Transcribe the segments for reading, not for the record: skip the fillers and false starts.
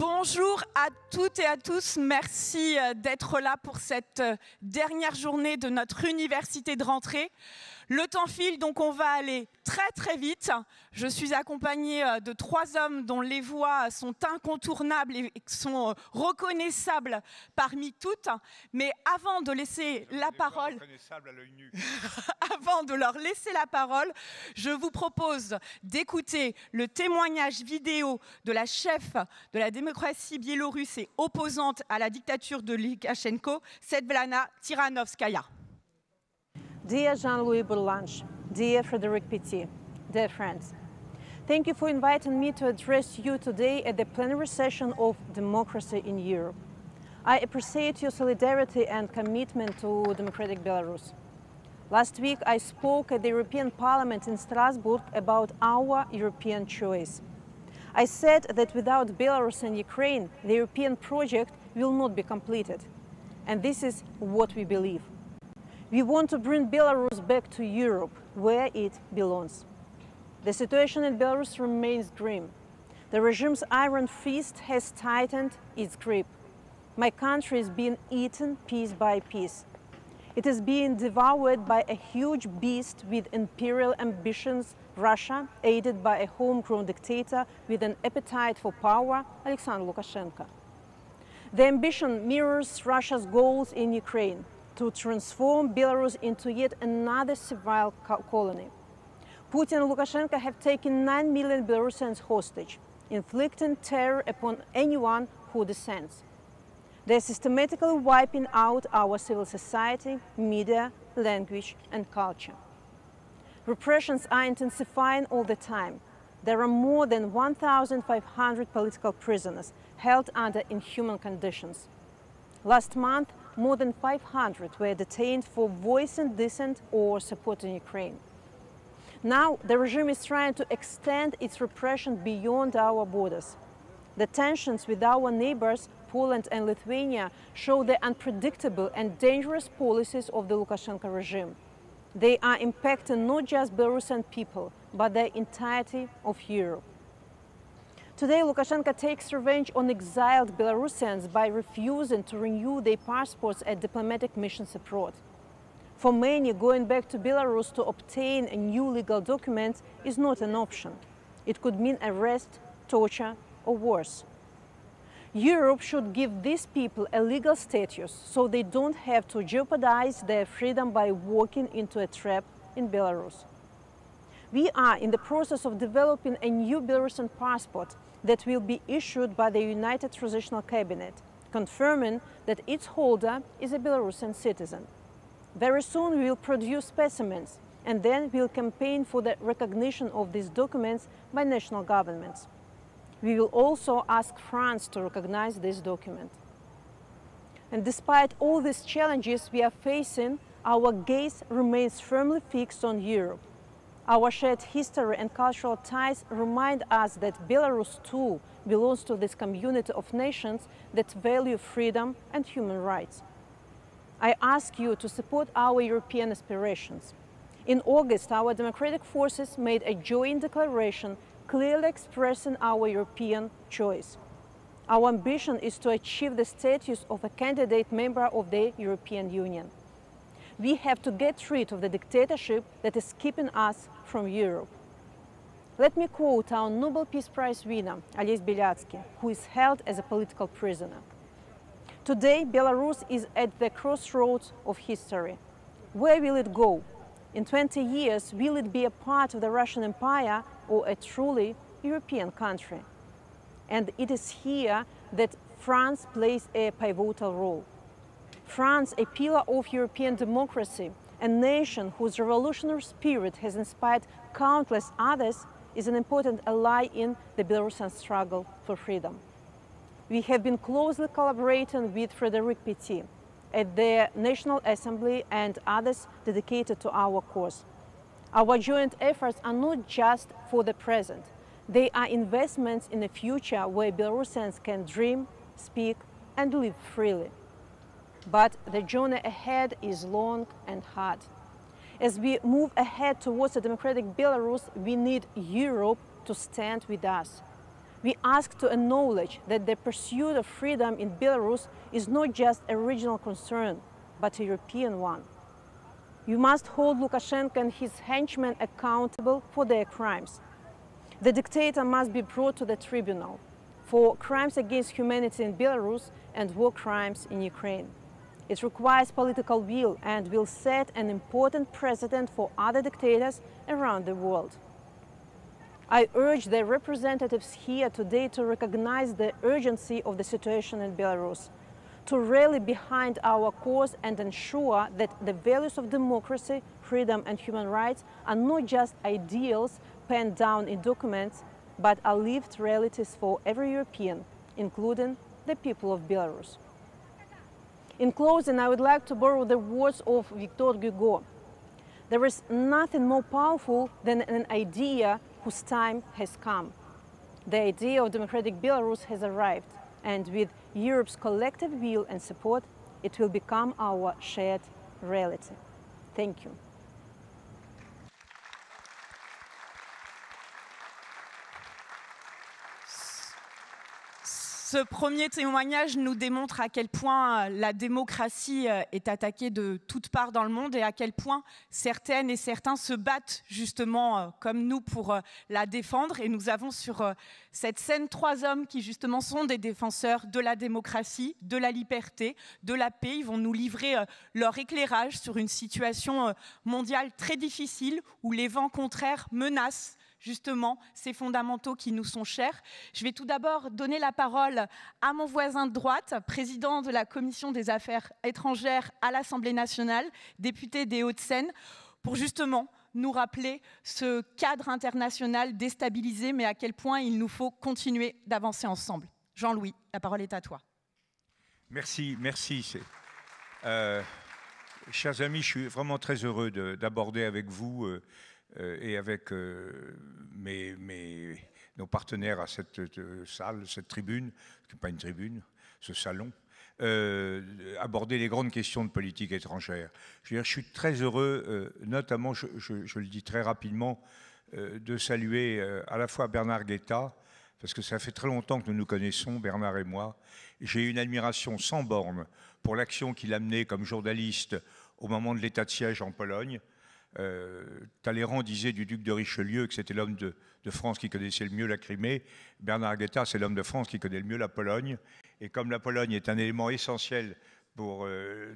Bonjour à toutes et à tous, merci d'être là pour cette dernière journée de notre université de rentrée. Le temps file, donc on va aller très très vite. Je suis accompagnée de trois hommes dont les voix sont incontournables et sont reconnaissables parmi toutes. Mais avant de laisser la parole, avant de leur laisser la parole, je vous propose d'écouter le témoignage vidéo de la chef de la démocratie biélorusse et opposante à la dictature de Lukashenko, Sviatlana Tsikhanouskaya. Dear Jean-Louis Bourlange, dear Frédéric Petit, dear friends, thank you for inviting me to address you today at the plenary session of Democracy in Europe. I appreciate your solidarity and commitment to democratic Belarus. Last week I spoke at the European Parliament in Strasbourg about our European choice. I said that without Belarus and Ukraine, the European project will not be completed. And this is what we believe. We want to bring Belarus back to Europe, where it belongs. The situation in Belarus remains grim. The regime's iron fist has tightened its grip. My country is being eaten piece by piece. It is being devoured by a huge beast with imperial ambitions, Russia, aided by a homegrown dictator with an appetite for power, Alexander Lukashenko. The ambition mirrors Russia's goals in Ukraine, to transform Belarus into yet another civil colony. Putin and Lukashenko have taken 9 million Belarusians hostage, inflicting terror upon anyone who dissents. They're systematically wiping out our civil society, media, language, and culture. Repressions are intensifying all the time. There are more than 1,500 political prisoners held under inhuman conditions. Last month, more than 500 were detained for voicing dissent or supporting Ukraine. Now the regime is trying to extend its repression beyond our borders. The tensions with our neighbors, Poland and Lithuania, show the unpredictable and dangerous policies of the Lukashenko regime. They are impacting not just Belarusian people, but the entirety of Europe. Today, Lukashenko takes revenge on exiled Belarusians by refusing to renew their passports at diplomatic missions abroad. For many, going back to Belarus to obtain a new legal document is not an option. It could mean arrest, torture, or worse. Europe should give these people a legal status so they don't have to jeopardize their freedom by walking into a trap in Belarus. We are in the process of developing a new Belarusian passport that will be issued by the United Transitional Cabinet, confirming that its holder is a Belarusian citizen. Very soon we will produce specimens, and then we will campaign for the recognition of these documents by national governments. We will also ask France to recognize this document. And despite all these challenges we are facing, our gaze remains firmly fixed on Europe. Our shared history and cultural ties remind us that Belarus, too, belongs to this community of nations that value freedom and human rights. I ask you to support our European aspirations. In August, our democratic forces made a joint declaration clearly expressing our European choice. Our ambition is to achieve the status of a candidate member of the European Union. We have to get rid of the dictatorship that is keeping us from Europe. Let me quote our Nobel Peace Prize winner, Ales Belatsky, who is held as a political prisoner. Today, Belarus is at the crossroads of history. Where will it go? In 20 years, will it be a part of the Russian Empire or a truly European country? And it is here that France plays a pivotal role. France, a pillar of European democracy, a nation whose revolutionary spirit has inspired countless others, is an important ally in the Belarusian struggle for freedom. We have been closely collaborating with Frédéric Petit at the National Assembly and others dedicated to our cause. Our joint efforts are not just for the present. They are investments in a future where Belarusians can dream, speak, and live freely. But the journey ahead is long and hard. As we move ahead towards a democratic Belarus, we need Europe to stand with us. We ask to acknowledge that the pursuit of freedom in Belarus is not just a regional concern, but a European one. You must hold Lukashenko and his henchmen accountable for their crimes. The dictator must be brought to the tribunal for crimes against humanity in Belarus and war crimes in Ukraine. It requires political will and will set an important precedent for other dictators around the world. I urge the representatives here today to recognize the urgency of the situation in Belarus, to rally behind our cause and ensure that the values of democracy, freedom and human rights are not just ideals penned down in documents, but are lived realities for every European, including the people of Belarus. In closing, I would like to borrow the words of Victor Hugo. There is nothing more powerful than an idea whose time has come. The idea of democratic Belarus has arrived, and with Europe's collective will and support, it will become our shared reality. Thank you. Ce premier témoignage nous démontre à quel point la démocratie est attaquée de toutes parts dans le monde et à quel point certaines et certains se battent justement comme nous pour la défendre. Et nous avons sur cette scène trois hommes qui justement sont des défenseurs de la démocratie, de la liberté, de la paix. Ils vont nous livrer leur éclairage sur une situation mondiale très difficile où les vents contraires menacent justement ces fondamentaux qui nous sont chers. Je vais tout d'abord donner la parole à mon voisin de droite, président de la Commission des Affaires étrangères à l'Assemblée nationale, député des Hauts-de-Seine, pour justement nous rappeler ce cadre international déstabilisé, mais à quel point il nous faut continuer d'avancer ensemble. Jean-Louis, la parole est à toi. Merci, merci. Chers amis, je suis vraiment très heureux d'aborder avec vous et avec nos partenaires à cette salle, cette tribune, qui n'est pas une tribune, ce salon, aborder les grandes questions de politique étrangère. Je veux dire, je suis très heureux, notamment, je le dis très rapidement, de saluer à la fois Bernard Guetta, parce que ça fait très longtemps que nous nous connaissons, Bernard et moi. J'ai une admiration sans borne pour l'action qu'il a menée comme journaliste au moment de l'état de siège en Pologne. Talleyrand disait du duc de Richelieu que c'était l'homme de France qui connaissait le mieux la Crimée. Bernard Guetta, c'est l'homme de France qui connaît le mieux la Pologne. Et comme la Pologne est un élément essentiel pour,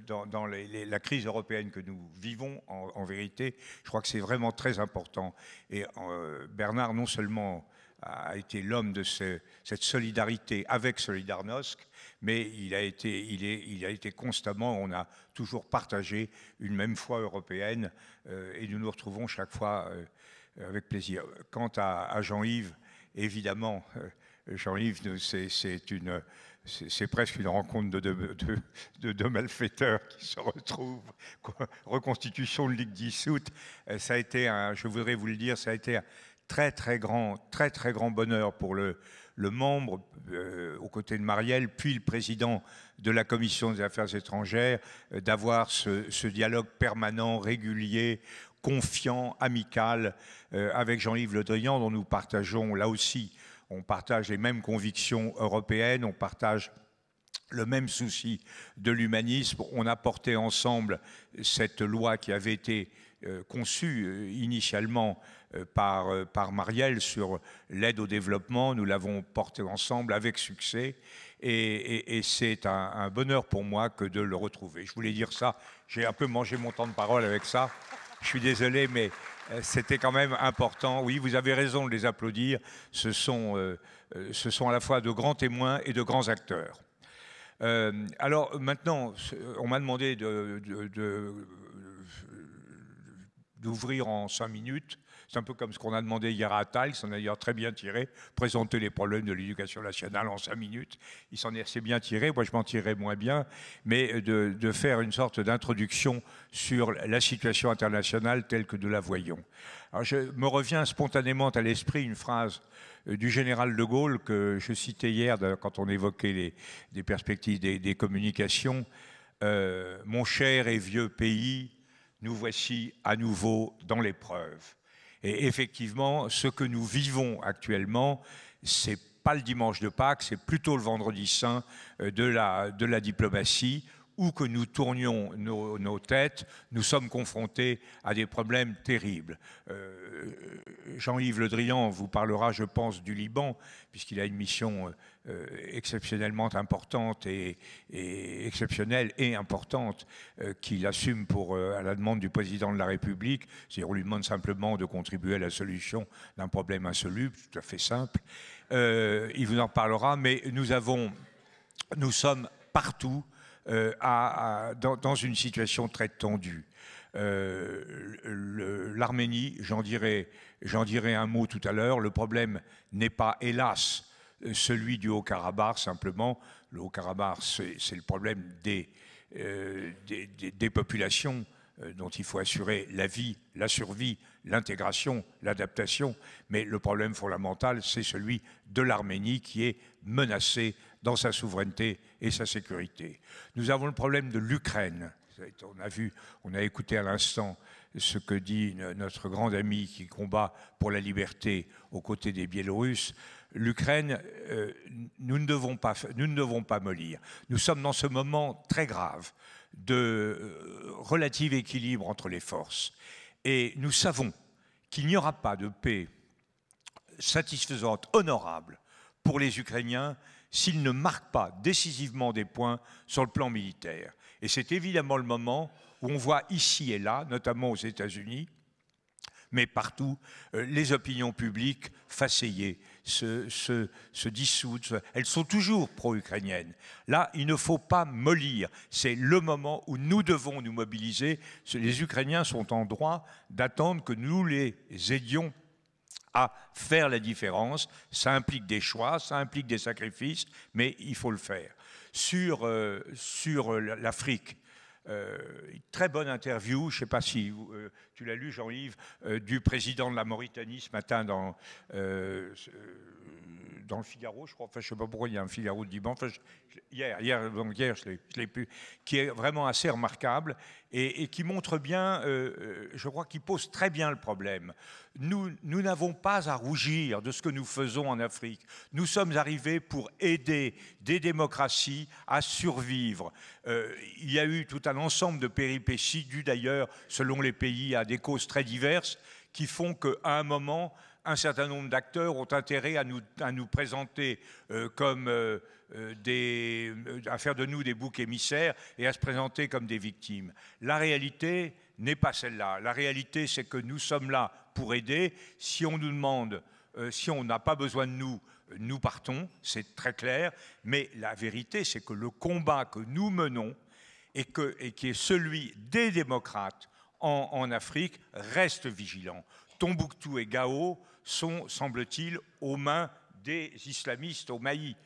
dans la crise européenne que nous vivons en vérité, je crois que c'est vraiment très important. Et Bernard, non seulement a été l'homme de cette solidarité avec Solidarnosc, mais il a été constamment, on a toujours partagé une même foi européenne, et nous nous retrouvons chaque fois avec plaisir. Quant à Jean-Yves, évidemment, Jean-Yves, c'est presque une rencontre de deux malfaiteurs qui se retrouvent, reconstitution de ligue dissoute. Ça a été, je voudrais vous le dire, ça a été un très très grand bonheur pour le membre aux côtés de Marielle, puis le président de la Commission des Affaires étrangères, d'avoir ce dialogue permanent, régulier, confiant, amical avec Jean-Yves Le Drian, dont nous partageons là aussi, on partage les mêmes convictions européennes, on partage le même souci de l'humanisme, on a porté ensemble cette loi qui avait été conçue initialement par Marielle sur l'aide au développement. Nous l'avons porté ensemble avec succès et c'est un bonheur pour moi que de le retrouver. Je voulais dire ça, j'ai un peu mangé mon temps de parole avec ça. Je suis désolé, mais c'était quand même important. Oui, vous avez raison de les applaudir. Ce sont à la fois de grands témoins et de grands acteurs. Alors maintenant, on m'a demandé d'ouvrir en 5 minutes. C'est un peu comme ce qu'on a demandé hier à Attal, il s'en est d'ailleurs très bien tiré, présenter les problèmes de l'éducation nationale en 5 minutes. Il s'en est assez bien tiré, moi je m'en tirerai moins bien, mais de faire une sorte d'introduction sur la situation internationale telle que nous la voyons. Alors je me revient spontanément à l'esprit une phrase du général de Gaulle que je citais hier quand on évoquait les perspectives des communications. Mon cher et vieux pays, nous voici à nouveau dans l'épreuve. Et effectivement, ce que nous vivons actuellement, c'est pas le dimanche de Pâques, c'est plutôt le vendredi saint de la diplomatie, où que nous tournions nos têtes, nous sommes confrontés à des problèmes terribles. Jean-Yves Le Drian vous parlera, je pense, du Liban, puisqu'il a une mission exceptionnellement importante et importante qu'il assume à la demande du président de la République. C'est-à-dire on lui demande simplement de contribuer à la solution d'un problème insoluble, tout à fait simple. Il vous en parlera, mais nous sommes partout dans une situation très tendue. L'Arménie, j'en dirai un mot tout à l'heure, le problème n'est pas, hélas, celui du Haut-Karabakh, simplement. Le Haut-Karabakh, c'est le problème des populations dont il faut assurer la vie, la survie, l'intégration, l'adaptation, mais le problème fondamental, c'est celui de l'Arménie qui est menacée dans sa souveraineté et sa sécurité. Nous avons le problème de l'Ukraine. On a écouté à l'instant ce que dit notre grande amie qui combat pour la liberté aux côtés des Biélorusses. L'Ukraine, nous ne devons pas mollir. Nous sommes dans ce moment très grave de relatif équilibre entre les forces. Et nous savons qu'il n'y aura pas de paix satisfaisante, honorable, pour les Ukrainiens s'ils ne marquent pas décisivement des points sur le plan militaire. Et c'est évidemment le moment où on voit ici et là, notamment aux États-Unis, mais partout, les opinions publiques faseiller, se dissoudre. Elles sont toujours pro-ukrainiennes. Là, il ne faut pas mollir. C'est le moment où nous devons nous mobiliser. Les Ukrainiens sont en droit d'attendre que nous les aidions à faire la différence. Ça implique des choix, ça implique des sacrifices, mais il faut le faire. Sur l'Afrique, très bonne interview, je ne sais pas si tu l'as lu, Jean-Yves, du président de la Mauritanie ce matin dans le Figaro, je crois. Enfin, je ne sais pas pourquoi il y a un Figaro de dimanche. Enfin, hier, je l'ai pu, qui est vraiment assez remarquable et qui montre bien, je crois qu'il pose très bien le problème. Nous n'avons pas à rougir de ce que nous faisons en Afrique. Nous sommes arrivés pour aider des démocraties à survivre. Il y a eu tout un ensemble de péripéties dues d'ailleurs, selon les pays, à des causes très diverses qui font qu'à un moment, un certain nombre d'acteurs ont intérêt à nous présenter comme à faire de nous des boucs émissaires et à se présenter comme des victimes. La réalité n'est pas celle-là. La réalité, c'est que nous sommes là pour aider. Si on nous demande, si on n'a pas besoin de nous, nous partons, c'est très clair. Mais la vérité, c'est que le combat que nous menons et qui est celui des démocrates en Afrique reste vigilant. Tombouctou et Gao sont, semble-t-il, aux mains des islamistes au Mali.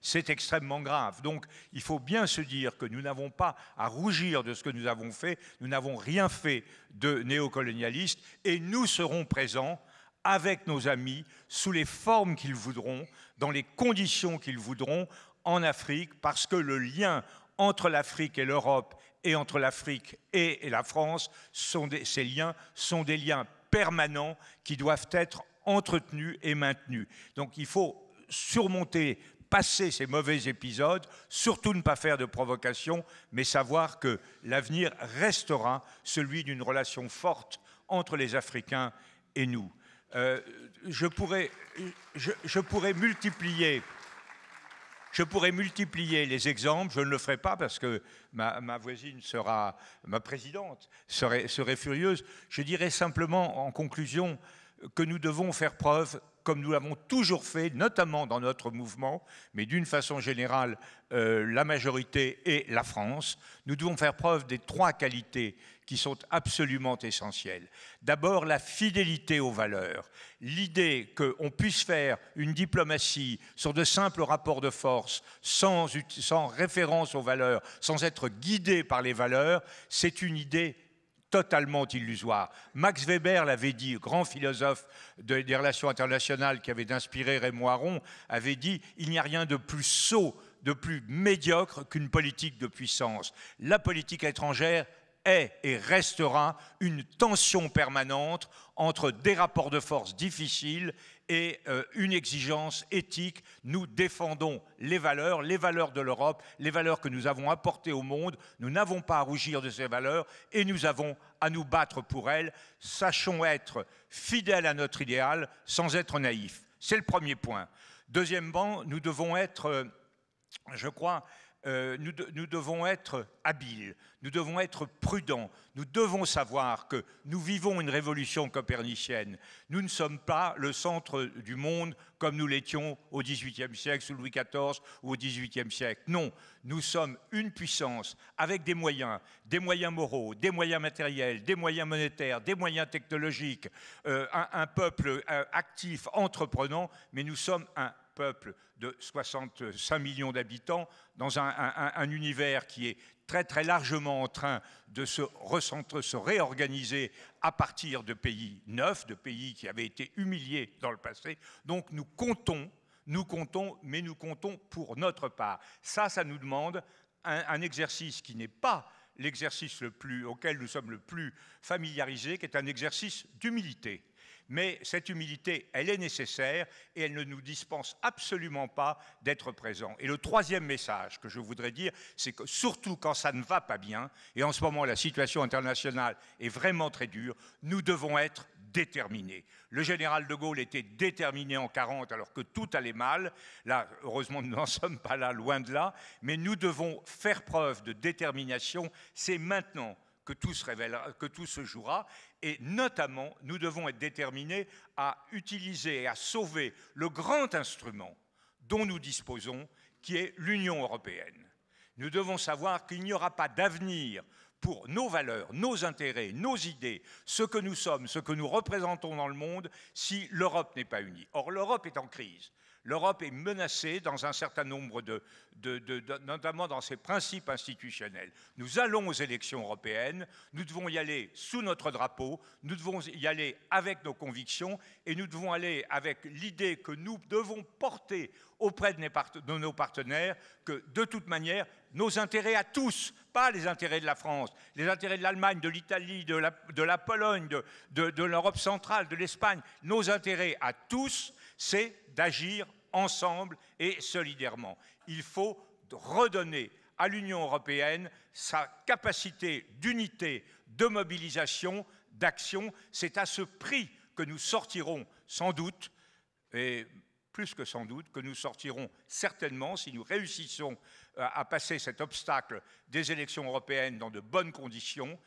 C'est extrêmement grave. Donc, il faut bien se dire que nous n'avons pas à rougir de ce que nous avons fait. Nous n'avons rien fait de néocolonialiste et nous serons présents avec nos amis sous les formes qu'ils voudront, dans les conditions qu'ils voudront en Afrique, parce que le lien entre l'Afrique et l'Europe et entre l'Afrique et la France, ces liens sont des liens permanents qui doivent être entretenus et maintenus. Donc il faut surmonter, passer ces mauvais épisodes, surtout ne pas faire de provocation, mais savoir que l'avenir restera celui d'une relation forte entre les Africains et nous. Je pourrais multiplier les exemples, je ne le ferai pas parce que ma présidente serait furieuse. Je dirais simplement en conclusion que nous devons faire preuve, comme nous l'avons toujours fait, notamment dans notre mouvement, mais d'une façon générale, la majorité et la France, nous devons faire preuve des trois qualités qui sont absolument essentielles. D'abord, la fidélité aux valeurs, l'idée qu'on puisse faire une diplomatie sur de simples rapports de force, sans référence aux valeurs, sans être guidé par les valeurs, c'est une idée totalement illusoire. Max Weber l'avait dit, grand philosophe des relations internationales qui avait inspiré Raymond Aron, avait dit « Il n'y a rien de plus sot, de plus médiocre qu'une politique de puissance. La politique étrangère est et restera une tension permanente entre des rapports de force difficiles et une exigence éthique. Nous défendons les valeurs de l'Europe, les valeurs que nous avons apportées au monde. Nous n'avons pas à rougir de ces valeurs et nous avons à nous battre pour elles. Sachons être fidèles à notre idéal sans être naïfs. C'est le premier point. Deuxièmement, nous devons être, nous devons être habiles, nous devons être prudents, nous devons savoir que nous vivons une révolution copernicienne. Nous ne sommes pas le centre du monde comme nous l'étions au XVIIIe siècle, sous Louis XIV ou au XVIIIe siècle. Non, nous sommes une puissance avec des moyens moraux, des moyens matériels, des moyens monétaires, des moyens technologiques, un peuple actif, entreprenant, mais nous sommes un peuple de 65 millions d'habitants dans un univers qui est très largement en train de se réorganiser à partir de pays neufs, de pays qui avaient été humiliés dans le passé. Donc nous comptons, mais nous comptons pour notre part. Ça nous demande un exercice qui n'est pas l'exercice auquel nous sommes le plus familiarisés, qui est un exercice d'humilité. Mais cette humilité, elle est nécessaire et elle ne nous dispense absolument pas d'être présents. Et le troisième message que je voudrais dire, c'est que surtout quand ça ne va pas bien, et en ce moment la situation internationale est vraiment très dure, nous devons être déterminés. Le général de Gaulle était déterminé en 40 alors que tout allait mal. Là, heureusement, nous n'en sommes pas là, loin de là. Mais nous devons faire preuve de détermination. C'est maintenant que tout se révélera, que tout se jouera. Et notamment, nous devons être déterminés à utiliser et à sauver le grand instrument dont nous disposons, qui est l'Union européenne. Nous devons savoir qu'il n'y aura pas d'avenir pour nos valeurs, nos intérêts, nos idées, ce que nous sommes, ce que nous représentons dans le monde, si l'Europe n'est pas unie. Or, l'Europe est en crise. L'Europe est menacée dans un certain nombre notamment dans ses principes institutionnels. Nous allons aux élections européennes, nous devons y aller sous notre drapeau, nous devons y aller avec nos convictions et nous devons aller avec l'idée que nous devons porter auprès de nos partenaires que, de toute manière, nos intérêts à tous, pas les intérêts de la France, les intérêts de l'Allemagne, de l'Italie, de la Pologne, de l'Europe centrale, de l'Espagne, nos intérêts à tous, c'est d'agir ensemble et solidairement. Il faut redonner à l'Union européenne sa capacité d'unité, de mobilisation, d'action. C'est à ce prix que nous sortirons sans doute, et plus que sans doute, que nous sortirons certainement, si nous réussissons à passer cet obstacle des élections européennes dans de bonnes conditions,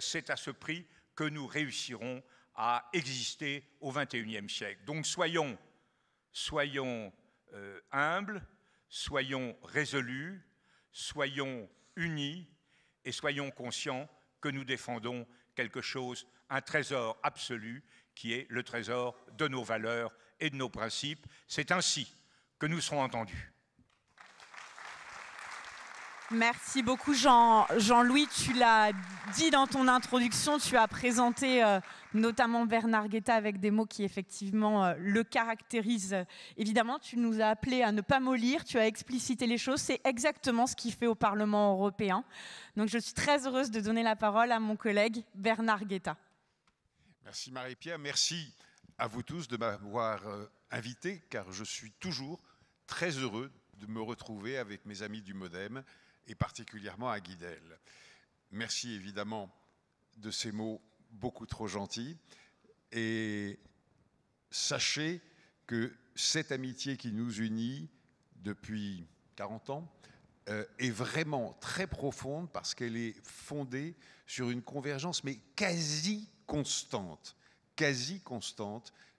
c'est à ce prix que nous réussirons à exister au XXIe siècle. Donc soyons humbles, soyons résolus, soyons unis et soyons conscients que nous défendons quelque chose, un trésor absolu qui est le trésor de nos valeurs et de nos principes. C'est ainsi que nous serons entendus. Merci beaucoup Jean-Louis, tu l'as dit dans ton introduction, tu as présenté notamment Bernard Guetta avec des mots qui effectivement le caractérisent. Évidemment, tu nous as appelé à ne pas mollir, tu as explicité les choses, c'est exactement ce qu'il fait au Parlement européen. Donc je suis très heureuse de donner la parole à mon collègue Bernard Guetta. Merci Marie-Pierre, merci à vous tous de m'avoir invité car je suis toujours très heureux de me retrouver avec mes amis du Modem, et particulièrement à Guidel. Merci évidemment de ces mots beaucoup trop gentils. Et sachez que cette amitié qui nous unit depuis 40 ans est vraiment très profonde parce qu'elle est fondée sur une convergence, mais quasi constante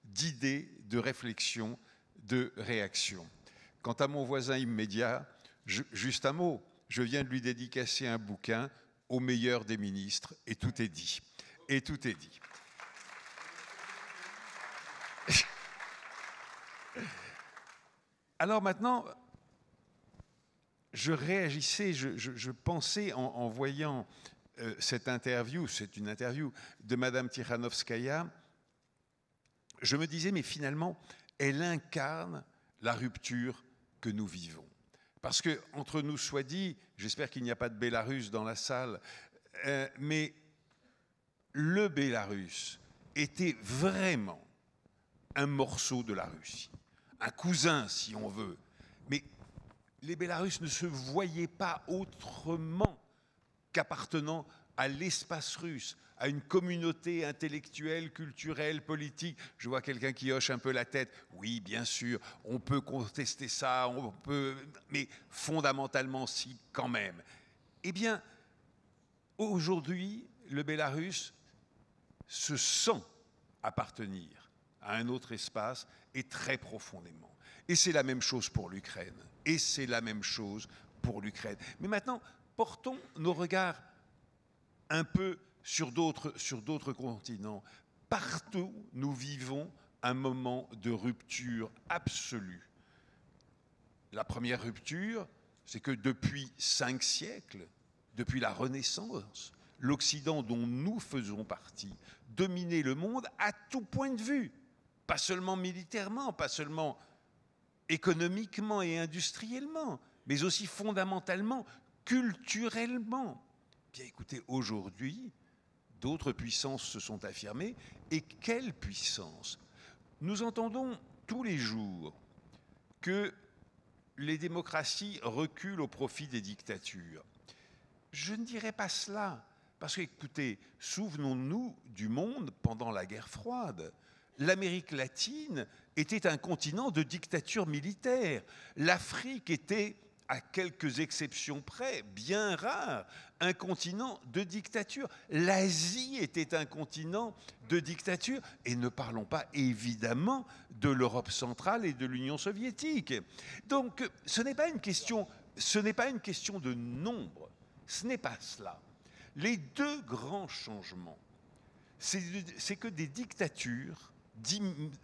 d'idées, de réflexions, de réactions. Quant à mon voisin immédiat, juste un mot. Je viens de lui dédicacer un bouquin au meilleur des ministres et tout est dit. Et tout est dit. Alors maintenant, je réagissais, je pensais en voyant cette interview, c'est une interview de Madame Tsikhanouskaya, je me disais mais finalement, elle incarne la rupture que nous vivons. Parce que, entre nous soit dit, j'espère qu'il n'y a pas de Bélarus dans la salle, Mais le Bélarus était vraiment un morceau de la Russie, un cousin si on veut. Mais les Bélarus ne se voyaient pas autrement qu'appartenant à l'espace russe, à une communauté intellectuelle, culturelle, politique. Je vois quelqu'un qui hoche un peu la tête. Oui, bien sûr, on peut contester ça, on peut, mais fondamentalement, si, quand même. Eh bien, aujourd'hui, le Bélarus se sent appartenir à un autre espace et très profondément. Et c'est la même chose pour l'Ukraine. Et c'est la même chose pour l'Ukraine. Mais maintenant, portons nos regards un peu sur d'autres continents. Partout, nous vivons un moment de rupture absolue. La première rupture, c'est que depuis 5 siècles, depuis la Renaissance, l'Occident dont nous faisons partie dominait le monde à tout point de vue, pas seulement militairement, pas seulement économiquement et industriellement, mais aussi fondamentalement, culturellement. Bien écoutez, aujourd'hui, d'autres puissances se sont affirmées. Et quelles puissances? Nous entendons tous les jours que les démocraties reculent au profit des dictatures. Je ne dirais pas cela, parce que, écoutez, souvenons-nous du monde pendant la guerre froide. L'Amérique latine était un continent de dictature militaire. L'Afrique était, à quelques exceptions près, bien rares, un continent de dictature. L'Asie était un continent de dictature. Et ne parlons pas, évidemment, de l'Europe centrale et de l'Union soviétique. Donc, ce n'est pas une question de nombre. Ce n'est pas cela. Les deux grands changements, c'est que des dictatures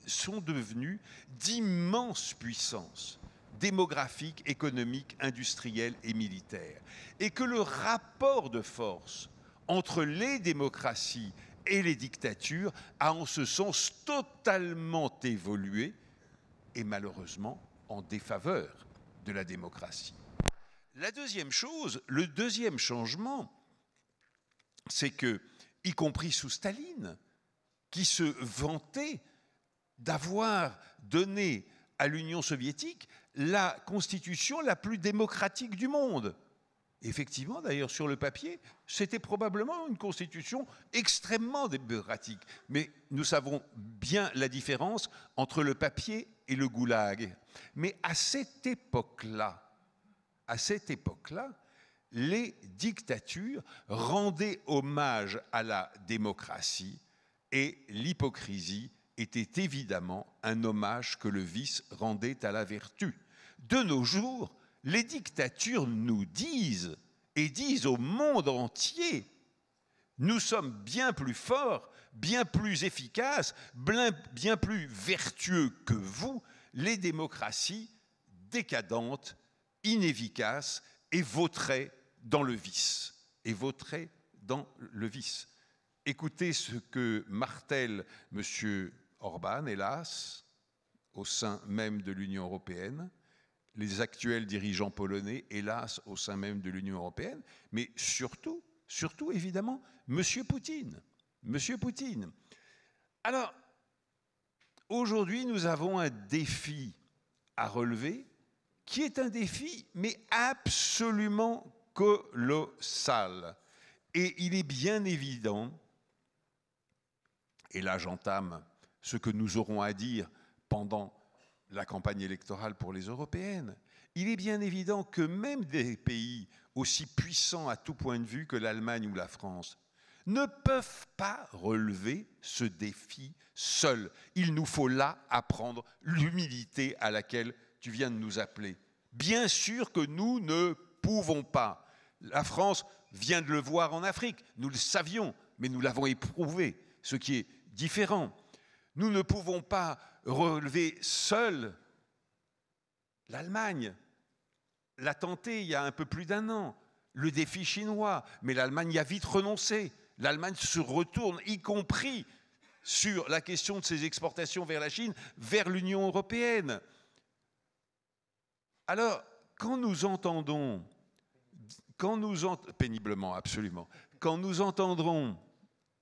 sont devenues d'immenses puissances démographiques, économiques, industrielles et militaires. Et que le rapport de force entre les démocraties et les dictatures a en ce sens totalement évolué et malheureusement en défaveur de la démocratie. La deuxième chose, le deuxième changement, c'est que, y compris sous Staline, qui se vantait d'avoir donné à l'Union soviétique la constitution la plus démocratique du monde. Effectivement, d'ailleurs, sur le papier, c'était probablement une constitution extrêmement démocratique. Mais nous savons bien la différence entre le papier et le goulag. Mais à cette époque-là, les dictatures rendaient hommage à la démocratie et l'hypocrisie était évidemment un hommage que le vice rendait à la vertu. De nos jours, les dictatures nous disent, et disent au monde entier, nous sommes bien plus forts, bien plus efficaces, bien plus vertueux que vous, les démocraties décadentes, inefficace et vautrait dans le vice. Et vautrait dans le vice. Écoutez ce que martèle M. Orban, hélas, au sein même de l'Union européenne, les actuels dirigeants polonais, hélas, au sein même de l'Union européenne, mais surtout, surtout évidemment, M. Poutine. M. Poutine. Alors, aujourd'hui, nous avons un défi à relever, qui est un défi, mais absolument colossal. Et il est bien évident, et là j'entame ce que nous aurons à dire pendant la campagne électorale pour les européennes, il est bien évident que même des pays aussi puissants à tout point de vue que l'Allemagne ou la France ne peuvent pas relever ce défi seuls. Il nous faut là apprendre l'humilité à laquelle tu viens de nous appeler. Bien sûr que nous ne pouvons pas. La France vient de le voir en Afrique. Nous le savions, mais nous l'avons éprouvé, ce qui est différent. Nous ne pouvons pas relever seuls l'Allemagne. L'a tenté il y a un peu plus d'un an, le défi chinois, mais l'Allemagne y a vite renoncé. L'Allemagne se retourne, y compris sur la question de ses exportations vers la Chine, vers l'Union européenne. Alors, quand nous entendons, péniblement, absolument, quand nous entendrons,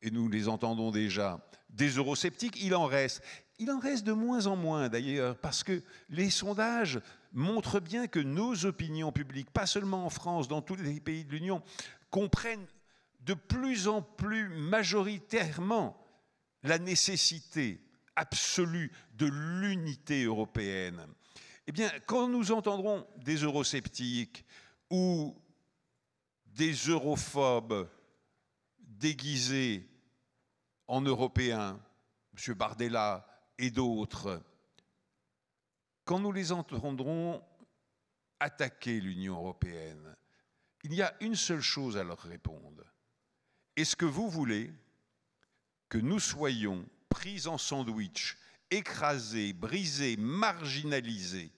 et nous les entendons déjà, des eurosceptiques, il en reste. Il en reste de moins en moins d'ailleurs, parce que les sondages montrent bien que nos opinions publiques, pas seulement en France, dans tous les pays de l'Union, comprennent de plus en plus majoritairement la nécessité absolue de l'unité européenne. Eh bien, quand nous entendrons des eurosceptiques ou des europhobes déguisés en Européens, M. Bardella et d'autres, quand nous les entendrons attaquer l'Union européenne, il y a une seule chose à leur répondre. Est-ce que vous voulez que nous soyons pris en sandwich, écrasés, brisés, marginalisés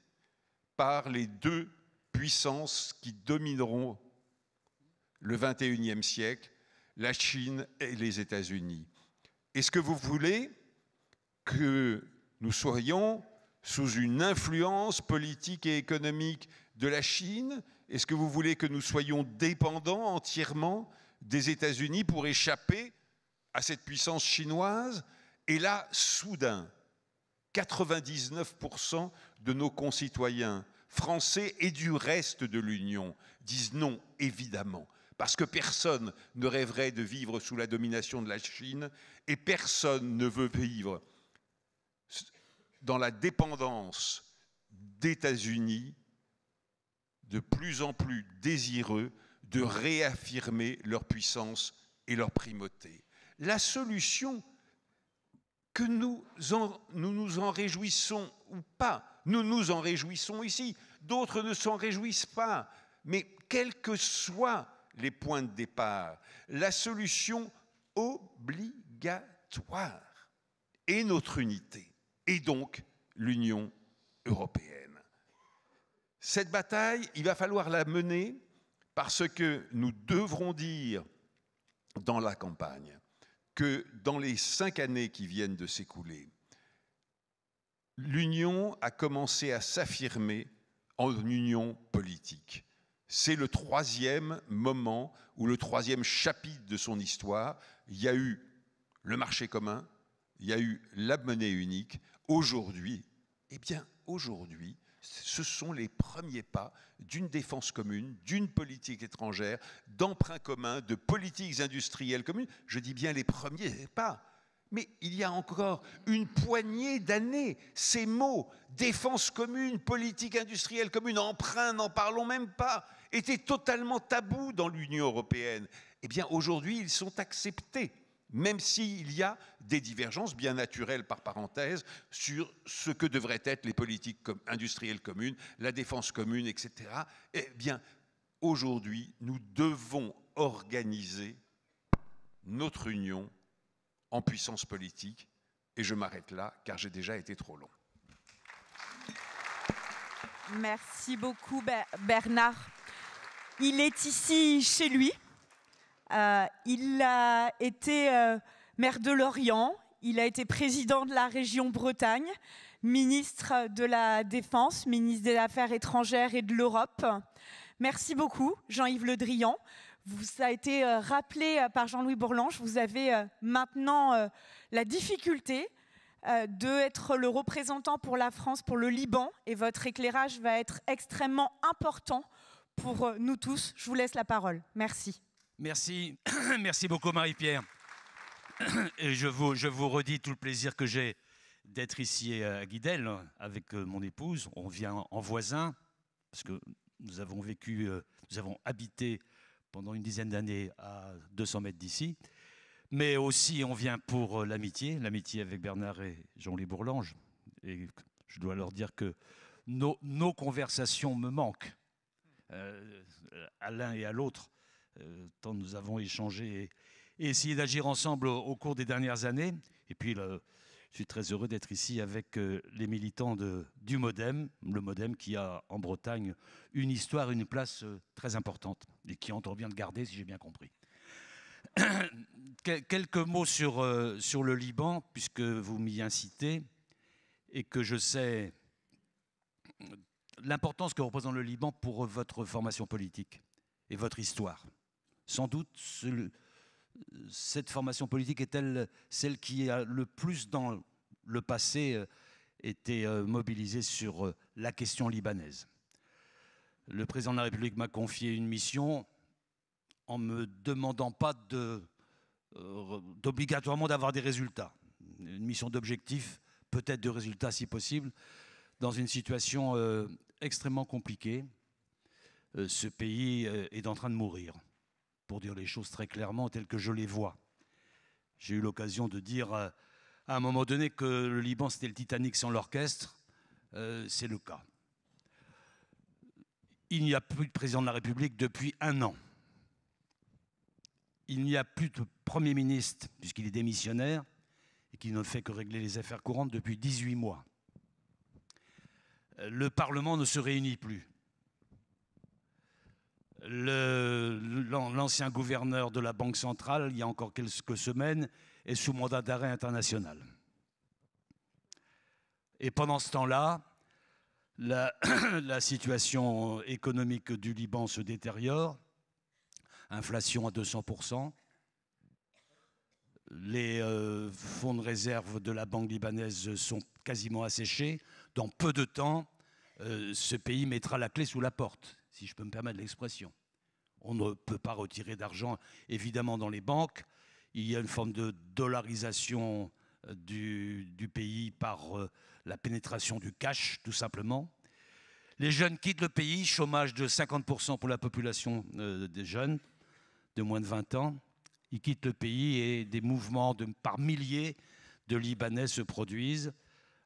par les deux puissances qui domineront le 21e siècle, la Chine et les États-Unis? Est-ce que vous voulez que nous soyons sous une influence politique et économique de la Chine? Est-ce que vous voulez que nous soyons dépendants entièrement des États-Unis pour échapper à cette puissance chinoise? Et là, soudain, 99% de nos concitoyens français et du reste de l'Union disent non, évidemment, parce que personne ne rêverait de vivre sous la domination de la Chine et personne ne veut vivre dans la dépendance d'États-Unis de plus en plus désireux de réaffirmer leur puissance et leur primauté. La solution, que nous nous en réjouissons ou pas, nous nous en réjouissons ici, d'autres ne s'en réjouissent pas, mais quels que soient les points de départ, la solution obligatoire est notre unité, et donc l'Union européenne. Cette bataille, il va falloir la mener parce que nous devrons dire dans la campagne que dans les 5 années qui viennent de s'écouler, l'Union a commencé à s'affirmer en union politique. C'est le 3e moment ou le 3e chapitre de son histoire. Il y a eu le marché commun, il y a eu la monnaie unique. Aujourd'hui, eh bien aujourd'hui, ce sont les premiers pas d'une défense commune, d'une politique étrangère, d'emprunts communs, de politiques industrielles communes. Je dis bien les premiers pas, mais il y a encore une poignée d'années, ces mots, défense commune, politique industrielle commune, emprunt, n'en parlons même pas, étaient totalement tabous dans l'Union européenne. Eh bien aujourd'hui, ils sont acceptés, même s'il y a des divergences bien naturelles, par parenthèse, sur ce que devraient être les politiques industrielles communes, la défense commune, etc. Eh bien, aujourd'hui, nous devons organiser notre union en puissance politique. Et je m'arrête là, car j'ai déjà été trop long. Merci beaucoup, Bernard. Il est ici, chez lui. Il a été maire de Lorient, il a été président de la région Bretagne, ministre de la Défense, ministre des Affaires étrangères et de l'Europe. Merci beaucoup, Jean-Yves Le Drian. Ça a été rappelé par Jean-Louis Bourlange, vous avez maintenant la difficulté d'être le représentant pour la France, pour le Liban, et votre éclairage va être extrêmement important pour nous tous. Je vous laisse la parole. Merci. Merci, merci beaucoup Marie-Pierre. Et je vous redis tout le plaisir que j'ai d'être ici à Guidel avec mon épouse. On vient en voisin parce que nous avons vécu, nous avons habité pendant une dizaine d'années à 200 mètres d'ici. Mais aussi on vient pour l'amitié, l'amitié avec Bernard et Jean-Louis Bourlange. Et je dois leur dire que nos conversations me manquent à l'un et à l'autre. Tant nous avons échangé et essayé d'agir ensemble au cours des dernières années. Et puis, là, je suis très heureux d'être ici avec les militants du MoDem, le MoDem qui a en Bretagne une histoire, une place très importante et qui entend bien le garder, si j'ai bien compris. Quelques mots sur le Liban, puisque vous m'y incitez, et que je sais l'importance que représente le Liban pour votre formation politique et votre histoire. Sans doute cette formation politique est-elle celle qui a le plus dans le passé été mobilisée sur la question libanaise? Le président de la République m'a confié une mission en me demandant pas d'obligatoirement d'avoir des résultats. Une mission d'objectif, peut-être de résultats si possible, dans une situation extrêmement compliquée. Ce pays est en train de mourir, pour dire les choses très clairement telles que je les vois. J'ai eu l'occasion de dire à un moment donné que le Liban c'était le Titanic sans l'orchestre, c'est le cas. Il n'y a plus de président de la République depuis un an. Il n'y a plus de Premier ministre, puisqu'il est démissionnaire, et qui ne fait que régler les affaires courantes depuis 18 mois. Le Parlement ne se réunit plus. L'ancien gouverneur de la Banque centrale, il y a encore quelques semaines, est sous mandat d'arrêt international. Et pendant ce temps-là, la situation économique du Liban se détériore. Inflation à 200%. Les fonds de réserve de la banque libanaise sont quasiment asséchés. Dans peu de temps, ce pays mettra la clé sous la porte, si je peux me permettre l'expression. On ne peut pas retirer d'argent, évidemment, dans les banques. Il y a une forme de dollarisation du pays par la pénétration du cash, tout simplement. Les jeunes quittent le pays, chômage de 50% pour la population des jeunes de moins de 20 ans. Ils quittent le pays et des mouvements par milliers de Libanais se produisent,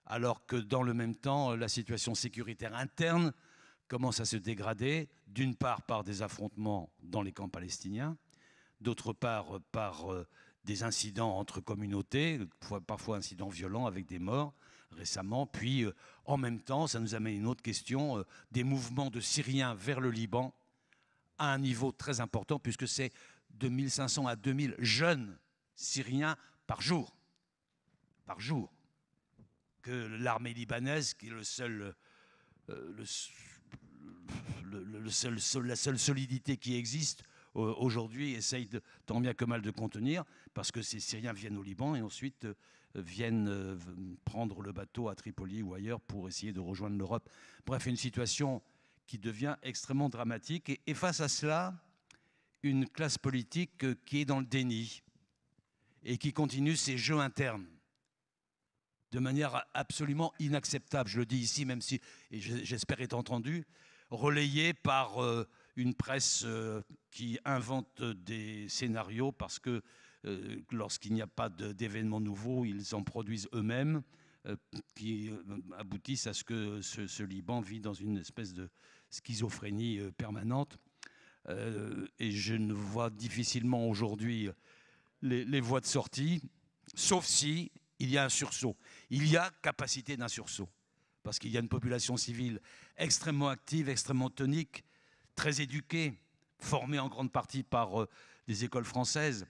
alors que dans le même temps, la situation sécuritaire interne commence à se dégrader, d'une part par des affrontements dans les camps palestiniens, d'autre part par des incidents entre communautés, parfois incidents violents avec des morts récemment, puis en même temps, ça nous amène à une autre question, des mouvements de Syriens vers le Liban à un niveau très important, puisque c'est 2500 à 2000 jeunes Syriens par jour, que l'armée libanaise, qui est la seule solidité qui existe aujourd'hui, essaye tant bien que mal de contenir, parce que ces Syriens viennent au Liban et ensuite viennent prendre le bateau à Tripoli ou ailleurs pour essayer de rejoindre l'Europe. Bref, une situation qui devient extrêmement dramatique et face à cela, une classe politique qui est dans le déni et qui continue ses jeux internes de manière absolument inacceptable. Je le dis ici, même si, et j'espère être entendu, relayé par une presse qui invente des scénarios parce que lorsqu'il n'y a pas d'événements nouveaux, ils en produisent eux-mêmes, qui aboutissent à ce que ce Liban vit dans une espèce de schizophrénie permanente. Et je ne vois difficilement aujourd'hui les voies de sortie, sauf si il y a un sursaut. Il y a capacité d'un sursaut, parce qu'il y a une population civile extrêmement active, extrêmement tonique, très éduquée, formée en grande partie par des écoles françaises,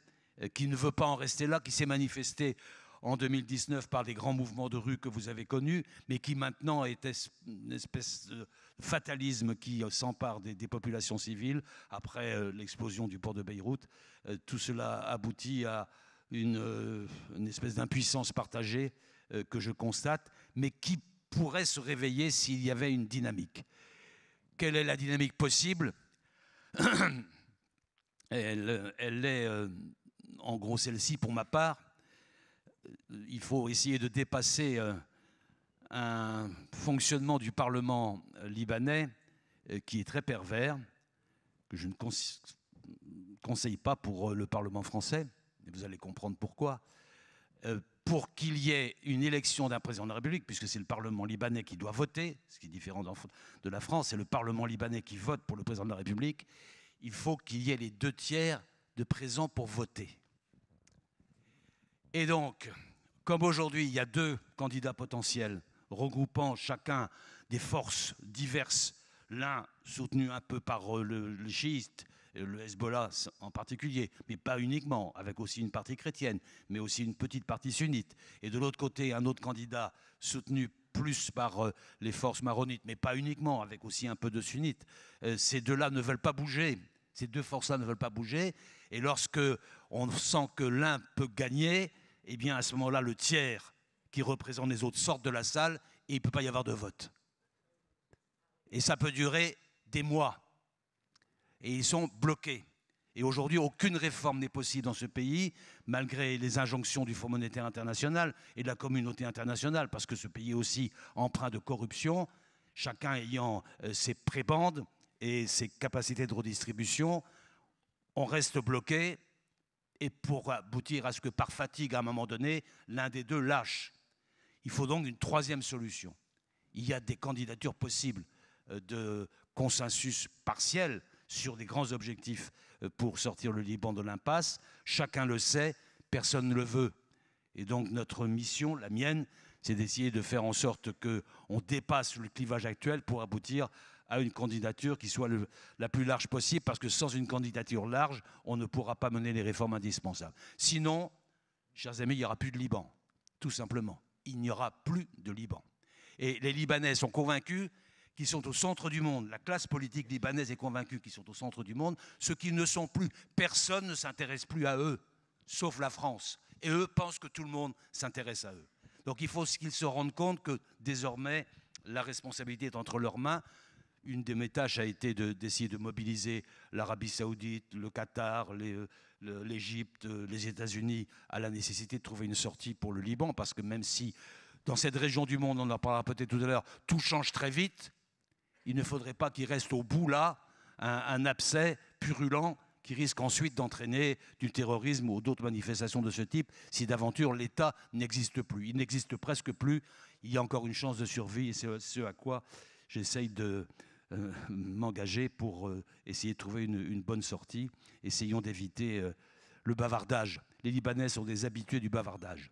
qui ne veut pas en rester là, qui s'est manifesté en 2019 par des grands mouvements de rue que vous avez connus, mais qui maintenant est une espèce de fatalisme qui s'empare des populations civiles après l'explosion du port de Beyrouth. Tout cela aboutit à une espèce d'impuissance partagée que je constate, mais qui pourrait se réveiller s'il y avait une dynamique. Quelle est la dynamique possible? Elle est... en gros, celle-ci, pour ma part, il faut essayer de dépasser un fonctionnement du Parlement libanais qui est très pervers, que je ne conseille pas pour le Parlement français, et vous allez comprendre pourquoi, pour qu'il y ait une élection d'un président de la République, puisque c'est le Parlement libanais qui doit voter, ce qui est différent de la France, c'est le Parlement libanais qui vote pour le président de la République, il faut qu'il y ait les 2/3 de présents pour voter. Et donc, comme aujourd'hui, il y a 2 candidats potentiels, regroupant chacun des forces diverses, l'un soutenu un peu par le chiite, le Hezbollah en particulier, mais pas uniquement, avec aussi une partie chrétienne, mais aussi une petite partie sunnite. Et de l'autre côté, un autre candidat soutenu plus par les forces maronites, mais pas uniquement, avec aussi un peu de sunnites. Ces 2-là ne veulent pas bouger. Ces deux forces-là ne veulent pas bouger. Et lorsque on sent que l'un peut gagner, eh bien à ce moment-là, le tiers qui représente les autres sort de la salle et il ne peut pas y avoir de vote. Et ça peut durer des mois. Et ils sont bloqués. Et aujourd'hui, aucune réforme n'est possible dans ce pays, malgré les injonctions du Fonds monétaire international et de la communauté internationale, parce que ce pays est aussi empreint de corruption, chacun ayant ses prébendes et ses capacités de redistribution. On reste bloqué, et pour aboutir à ce que, par fatigue, à un moment donné, l'un des deux lâche. Il faut donc une troisième solution. Il y a des candidatures possibles de consensus partiel sur des grands objectifs pour sortir le Liban de l'impasse. Chacun le sait, personne ne le veut. Et donc notre mission, la mienne, c'est d'essayer de faire en sorte qu'on dépasse le clivage actuel pour aboutir à une candidature qui soit la plus large possible, parce que sans une candidature large, on ne pourra pas mener les réformes indispensables. Sinon, chers amis, il n'y aura plus de Liban, tout simplement. Il n'y aura plus de Liban. Et les Libanais sont convaincus qui sont au centre du monde. La classe politique libanaise est convaincue qu'ils sont au centre du monde. Ceux qui ne sont plus, personne ne s'intéresse plus à eux, sauf la France. Et eux pensent que tout le monde s'intéresse à eux. Donc il faut qu'ils se rendent compte que désormais, la responsabilité est entre leurs mains. Une de mes tâches a été d'essayer de mobiliser l'Arabie saoudite, le Qatar, l'Égypte, les États-Unis à la nécessité de trouver une sortie pour le Liban, parce que même si, dans cette région du monde, on en parlera peut-être tout à l'heure, tout change très vite, il ne faudrait pas qu'il reste au bout, là, un abcès purulent qui risque ensuite d'entraîner du terrorisme ou d'autres manifestations de ce type si d'aventure l'État n'existe plus. Il n'existe presque plus, il y a encore une chance de survie et c'est ce à quoi j'essaye de m'engager pour essayer de trouver une bonne sortie. Essayons d'éviter le bavardage. Les Libanais sont des habitués du bavardage.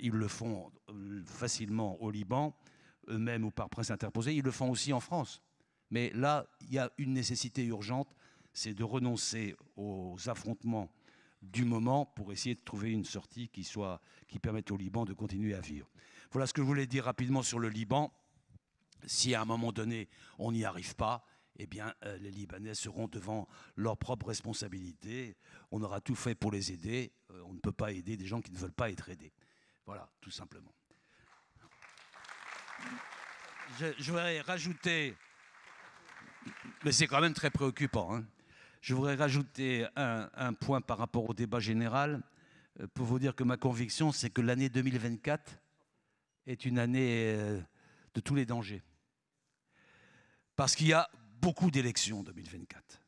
Ils le font facilement au Liban, eux-mêmes ou par presse interposée, ils le font aussi en France. Mais là, il y a une nécessité urgente, c'est de renoncer aux affrontements du moment pour essayer de trouver une sortie qui permette au Liban de continuer à vivre. Voilà ce que je voulais dire rapidement sur le Liban. Si à un moment donné, on n'y arrive pas, eh bien, les Libanais seront devant leurs propres responsabilités. On aura tout fait pour les aider. On ne peut pas aider des gens qui ne veulent pas être aidés. Voilà, tout simplement. Je voudrais rajouter, mais c'est quand même très préoccupant, hein. Je voudrais rajouter un point par rapport au débat général pour vous dire que ma conviction, c'est que l'année 2024 est une année de tous les dangers. Parce qu'il y a beaucoup d'élections en 2024.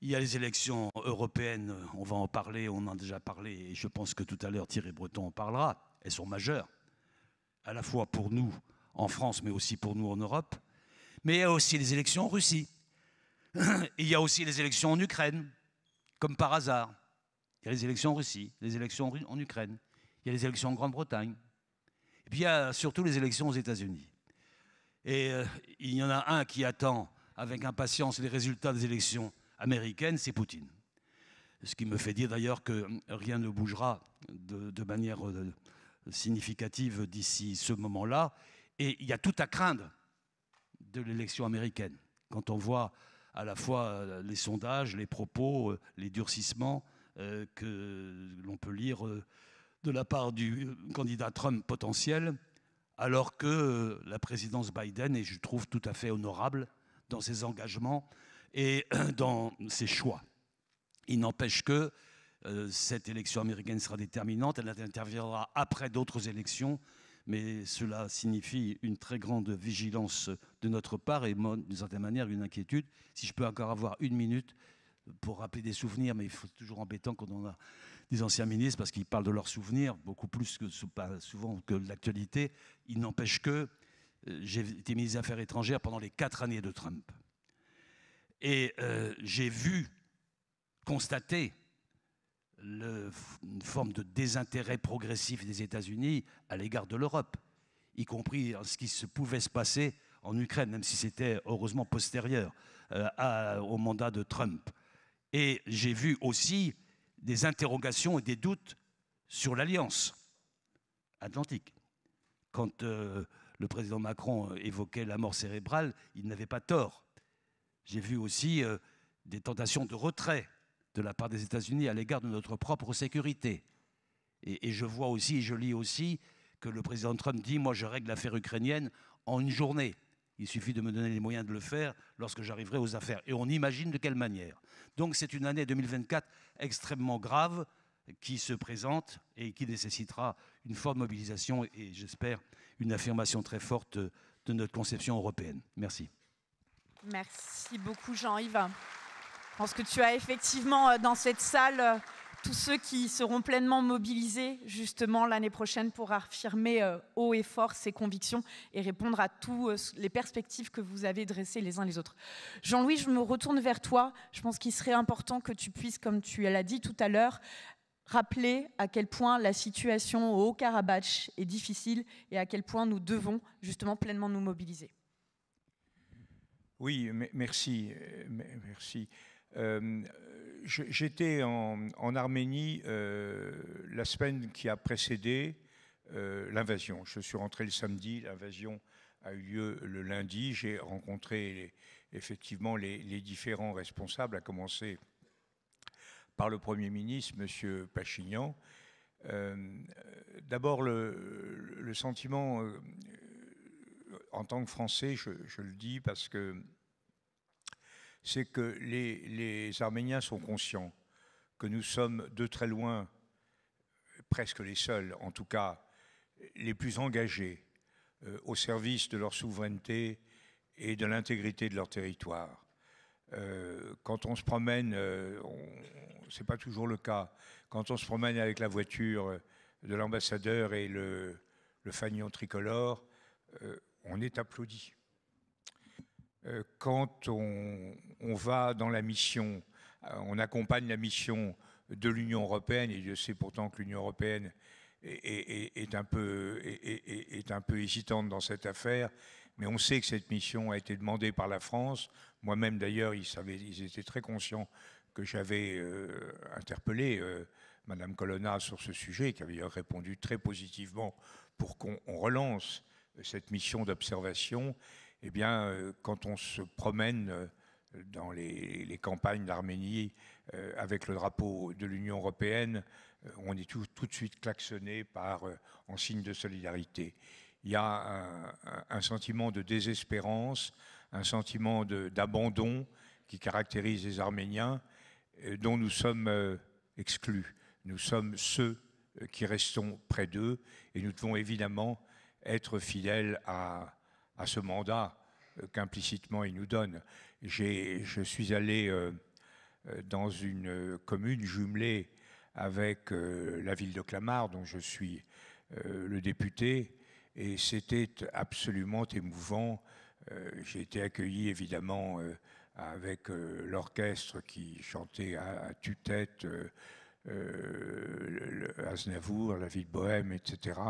Il y a les élections européennes, on va en parler, on en a déjà parlé, et je pense que tout à l'heure Thierry Breton en parlera. Elles sont majeures, à la fois pour nous en France, mais aussi pour nous en Europe. Mais il y a aussi les élections en Russie. Il y a aussi les élections en Ukraine, comme par hasard. Il y a les élections en Russie, les élections en Ukraine. Il y a les élections en Grande-Bretagne. Et puis il y a surtout les élections aux États-Unis. Et il y en a un qui attend avec impatience les résultats des élections américaines, c'est Poutine. Ce qui me fait dire d'ailleurs que rien ne bougera de manière significative d'ici ce moment-là. Et il y a tout à craindre de l'élection américaine. Quand on voit à la fois les sondages, les propos, les durcissements que l'on peut lire de la part du candidat Trump potentiel, alors que la présidence Biden est, je trouve, tout à fait honorable dans ses engagements et dans ses choix. Il n'empêche que cette élection américaine sera déterminante, elle interviendra après d'autres élections, mais cela signifie une très grande vigilance de notre part et, d'une certaine manière, une inquiétude. Si je peux encore avoir une minute pour rappeler des souvenirs, mais c'est toujours embêtant quand on a des anciens ministres parce qu'ils parlent de leurs souvenirs, beaucoup plus que, souvent que de l'actualité. Il n'empêche que j'ai été ministre des Affaires étrangères pendant les 4 années de Trump. Et j'ai vu, constater une forme de désintérêt progressif des États-Unis à l'égard de l'Europe, y compris ce qui pouvait se passer en Ukraine, même si c'était heureusement postérieur au mandat de Trump. Et j'ai vu aussi des interrogations et des doutes sur l'Alliance Atlantique. Quand le président Macron évoquait la mort cérébrale, il n'avait pas tort. J'ai vu aussi des tentations de retrait de la part des États-Unis à l'égard de notre propre sécurité. Et je vois aussi, et je lis aussi, que le président Trump dit « Moi, je règle l'affaire ukrainienne en une journée. Il suffit de me donner les moyens de le faire lorsque j'arriverai aux affaires. » Et on imagine de quelle manière. Donc c'est une année 2024 extrêmement grave qui se présente et qui nécessitera une forte mobilisation et j'espère une affirmation très forte de notre conception européenne. Merci. Merci beaucoup Jean-Yves. Je pense que tu as effectivement dans cette salle tous ceux qui seront pleinement mobilisés justement l'année prochaine pour affirmer haut et fort ces convictions et répondre à toutes les perspectives que vous avez dressées les uns les autres. Jean-Louis, je me retourne vers toi. Je pense qu'il serait important que tu puisses, comme tu l'as dit tout à l'heure, rappeler à quel point la situation au Haut-Karabakh est difficile et à quel point nous devons justement pleinement nous mobiliser. Oui, merci. Merci. J'étais en Arménie la semaine qui a précédé l'invasion. Je suis rentré le samedi, l'invasion a eu lieu le lundi. J'ai rencontré effectivement les différents responsables, à commencer par le Premier ministre, M. Pachinian. D'abord, le sentiment, en tant que Français, je le dis parce que c'est que les Arméniens sont conscients que nous sommes de très loin, presque les seuls, en tout cas, les plus engagés au service de leur souveraineté et de l'intégrité de leur territoire. Quand on se promène, c'est pas toujours le cas, quand on se promène avec la voiture de l'ambassadeur et le fanion tricolore, on est applaudi. Quand on va dans la mission, on accompagne la mission de l'Union européenne, et je sais pourtant que l'Union européenne est un peu hésitante dans cette affaire, mais on sait que cette mission a été demandée par la France. Moi-même d'ailleurs, ils étaient très conscients que j'avais interpellé Madame Colonna sur ce sujet, qui avait d'ailleurs répondu très positivement pour qu'on relance cette mission d'observation. Eh bien, quand on se promène dans les campagnes d'Arménie avec le drapeau de l'Union européenne, on est tout de suite klaxonné en signe de solidarité. Il y a un sentiment de désespérance, un sentiment d'abandon qui caractérise les Arméniens, dont nous sommes exclus. Nous sommes ceux qui restons près d'eux et nous devons évidemment être fidèles à ce mandat qu'implicitement il nous donne. Je suis allé dans une commune jumelée avec la ville de Clamart, dont je suis le député, et c'était absolument émouvant. J'ai été accueilli évidemment avec l'orchestre qui chantait à tue-tête Aznavour, la ville bohème, etc.,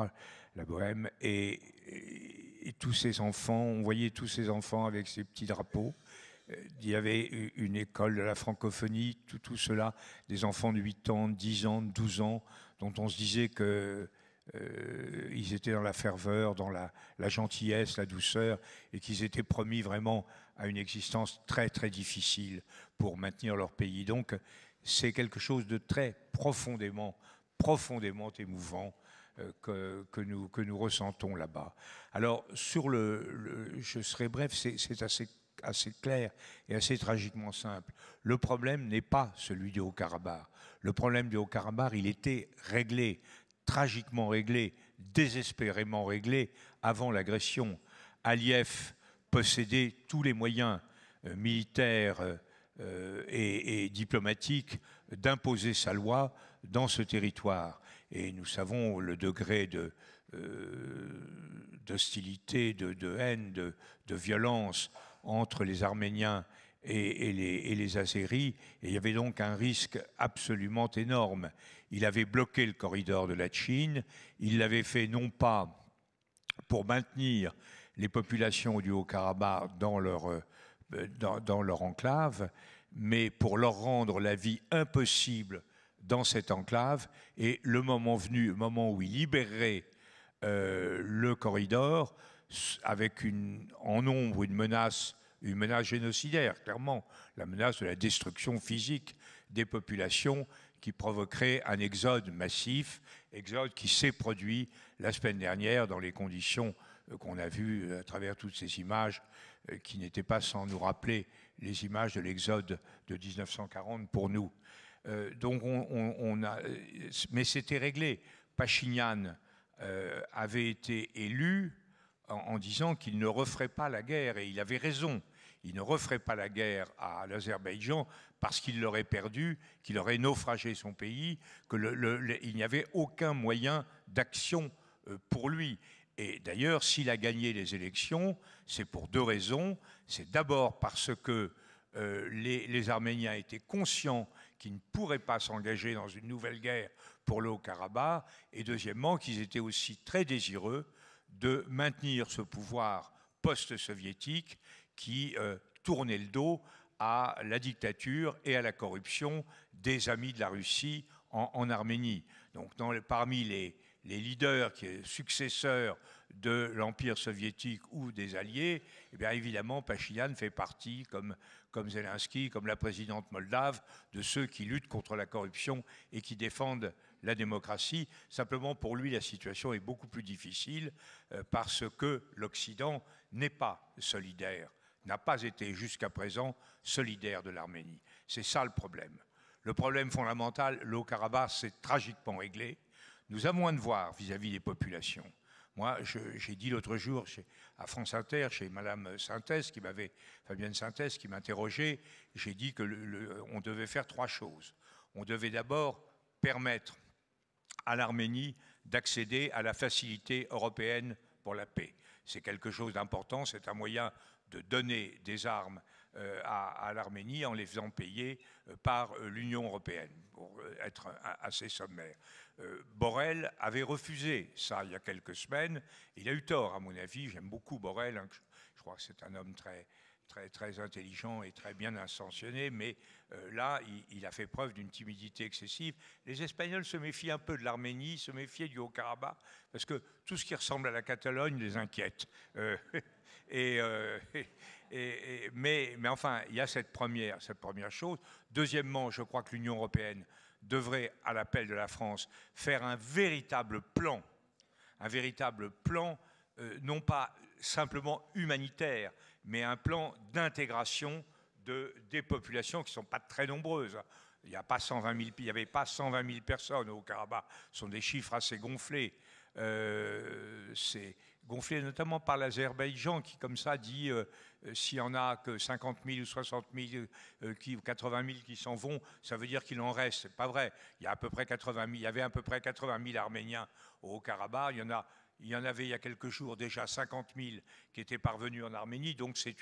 la Bohème, et tous ces enfants, on voyait tous ces enfants avec ces petits drapeaux. Il y avait une école de la francophonie, tout cela, des enfants de 8 ans, 10 ans, 12 ans, dont on se disait que ils étaient dans la ferveur, dans la gentillesse, la douceur, et qu'ils étaient promis vraiment à une existence très très difficile pour maintenir leur pays. Donc c'est quelque chose de très profondément émouvant que nous ressentons là-bas. Alors, sur je serai bref, c'est assez clair et assez tragiquement simple. Le problème n'est pas celui du Haut-Karabakh. Le problème du Haut-Karabakh, il était réglé, tragiquement réglé, désespérément réglé avant l'agression. Aliyev possédait tous les moyens militaires et diplomatiques d'imposer sa loi dans ce territoire. Et nous savons le degré d'hostilité, de haine, de violence entre les Arméniens et les Azéris. Et il y avait donc un risque absolument énorme. Il avait bloqué le corridor de la Chine. Il l'avait fait non pas pour maintenir les populations du Haut-Karabakh dans leur enclave, mais pour leur rendre la vie impossible dans cette enclave, et le moment venu, le moment où il libérerait le corridor, avec en nombre une menace une menace génocidaire, clairement, la menace de la destruction physique des populations qui provoquerait un exode massif, exode qui s'est produit la semaine dernière dans les conditions qu'on a vues à travers toutes ces images qui n'étaient pas sans nous rappeler les images de l'exode de 1940 pour nous. Donc mais c'était réglé. Pachinian avait été élu en disant qu'il ne referait pas la guerre, et il avait raison. Il ne referait pas la guerre à l'Azerbaïdjan parce qu'il l'aurait perdu, qu'il aurait naufragé son pays, qu'il n'y avait aucun moyen d'action pour lui. Et d'ailleurs, s'il a gagné les élections, c'est pour deux raisons. C'est d'abord parce que les Arméniens étaient conscients qu'ils ne pourraient pas s'engager dans une nouvelle guerre pour le Haut-Karabakh, et deuxièmement, qu'ils étaient aussi très désireux de maintenir ce pouvoir post-soviétique qui tournait le dos à la dictature et à la corruption des amis de la Russie en Arménie. Donc parmi les leaders, successeurs de l'Empire soviétique ou des alliés, eh bien, évidemment, Pachinian fait partie, comme Zelensky, comme la présidente moldave, de ceux qui luttent contre la corruption et qui défendent la démocratie. Simplement, pour lui, la situation est beaucoup plus difficile parce que l'Occident n'est pas solidaire, n'a pas été jusqu'à présent solidaire de l'Arménie. C'est ça le problème. Le problème fondamental, le Haut-Karabakh, s'est tragiquement réglé. Nous avons un devoir vis-à-vis des populations. Moi, j'ai dit l'autre jour à France Inter, chez Madame Sintès, Fabienne Sintès, qui m'interrogeait, j'ai dit que on devait faire trois choses. On devait d'abord permettre à l'Arménie d'accéder à la facilité européenne pour la paix. C'est quelque chose d'important, c'est un moyen de donner des armes à l'Arménie en les faisant payer par l'Union européenne, pour être assez sommaire. Borrell avait refusé ça il y a quelques semaines. Il a eu tort, à mon avis. J'aime beaucoup Borrell, hein, je crois que c'est un homme très, très, très intelligent et très bien intentionné, mais là, il a fait preuve d'une timidité excessive. Les Espagnols se méfient un peu de l'Arménie, se méfiaient du Haut-Karabakh, parce que tout ce qui ressemble à la Catalogne les inquiète. Mais enfin, il y a cette première chose. Deuxièmement, je crois que l'Union européenne devrait, à l'appel de la France, faire un véritable plan, non pas simplement humanitaire, mais un plan d'intégration des populations qui ne sont pas très nombreuses. Il n'y avait pas 120 000 personnes au Karabakh. Ce sont des chiffres assez gonflés. C'est gonflé notamment par l'Azerbaïdjan qui, comme ça, dit s'il n'y en a que 50 000 ou 60 000 ou 80 000 qui s'en vont, ça veut dire qu'il en reste. Ce n'est pas vrai. Il y a à peu près 80 000 Arméniens au Haut-Karabakh. Il y en avait il y a quelques jours déjà 50 000 qui étaient parvenus en Arménie, donc c'est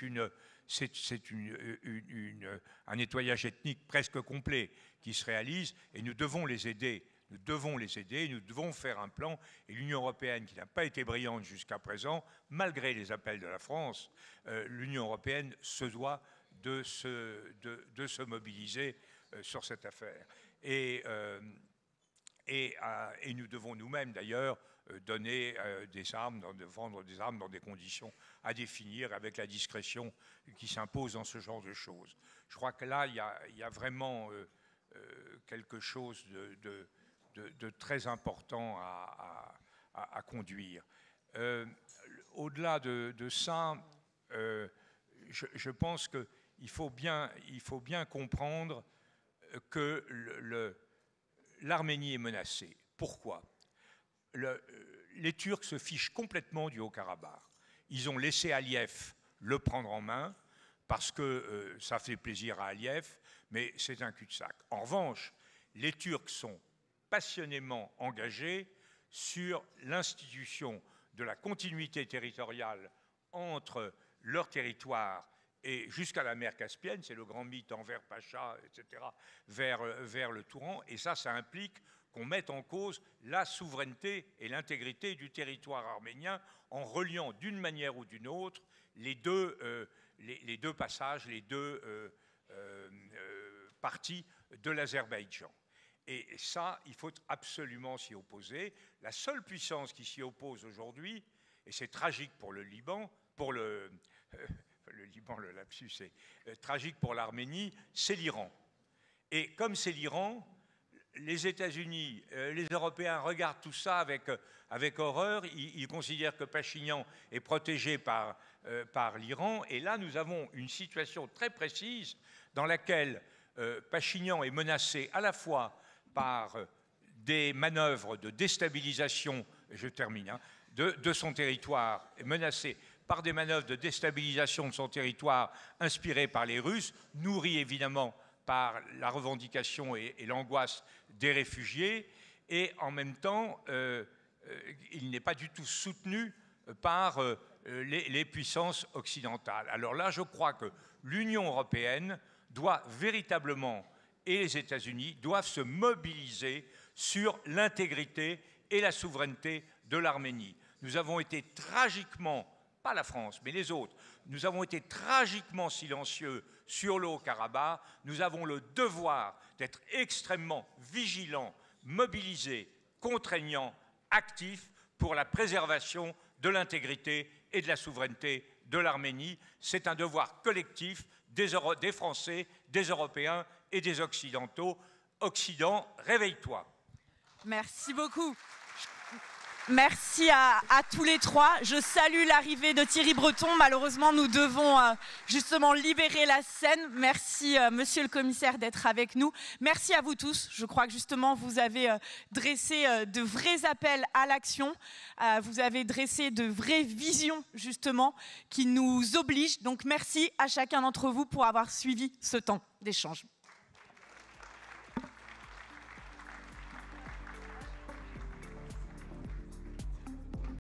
un nettoyage ethnique presque complet qui se réalise, et nous devons les aider. Nous devons les aider, nous devons faire un plan, et l'Union européenne, qui n'a pas été brillante jusqu'à présent, malgré les appels de la France, l'Union européenne se doit de se mobiliser sur cette affaire. Et nous devons nous-mêmes, d'ailleurs, donner des armes, vendre des armes dans des conditions à définir, avec la discrétion qui s'impose dans ce genre de choses. Je crois que là, il y a vraiment quelque chose de très important à conduire. Au-delà de ça, je pense qu'il faut bien comprendre que l'Arménie est menacée. Pourquoi ? Les Turcs se fichent complètement du Haut-Karabakh. Ils ont laissé Aliyev le prendre en main parce que ça fait plaisir à Aliyev, mais c'est un cul-de-sac. En revanche, les Turcs sont passionnément engagés sur l'institution de la continuité territoriale entre leur territoire et jusqu'à la mer Caspienne, c'est le grand mythe envers Pacha, etc., vers le Touran, et ça implique qu'on mette en cause la souveraineté et l'intégrité du territoire arménien en reliant d'une manière ou d'une autre les deux passages, les deux parties de l'Azerbaïdjan. Et ça, il faut absolument s'y opposer. La seule puissance qui s'y oppose aujourd'hui, et c'est tragique pour le Liban, le Liban, le lapsus est tragique pour l'Arménie, c'est l'Iran. Et comme c'est l'Iran, les États-Unis, les Européens regardent tout ça avec horreur. Ils considèrent que Pachinian est protégé par l'Iran. Et là, nous avons une situation très précise dans laquelle Pachinian est menacé à la fois par des manœuvres de déstabilisation, je termine, hein, de son territoire, menacé par des manœuvres de déstabilisation de son territoire inspirées par les Russes, nourries évidemment par la revendication et l'angoisse des réfugiés, et en même temps, il n'est pas du tout soutenu par les puissances occidentales. Alors là, je crois que l'Union européenne doit véritablement, et les États-Unis doivent se mobiliser sur l'intégrité et la souveraineté de l'Arménie. Nous avons été tragiquement, pas la France, mais les autres, nous avons été tragiquement silencieux sur le Haut-Karabakh. Nous avons le devoir d'être extrêmement vigilants, mobilisés, contraignants, actifs pour la préservation de l'intégrité et de la souveraineté de l'Arménie. C'est un devoir collectif des Français, des Européens et des Occidentaux. Occident, réveille-toi. Merci beaucoup. Merci à tous les trois. Je salue l'arrivée de Thierry Breton. Malheureusement, nous devons justement libérer la scène. Merci, monsieur le commissaire, d'être avec nous. Merci à vous tous. Je crois que justement, vous avez dressé de vrais appels à l'action. Vous avez dressé de vraies visions, justement, qui nous obligent. Donc, merci à chacun d'entre vous pour avoir suivi ce temps d'échange.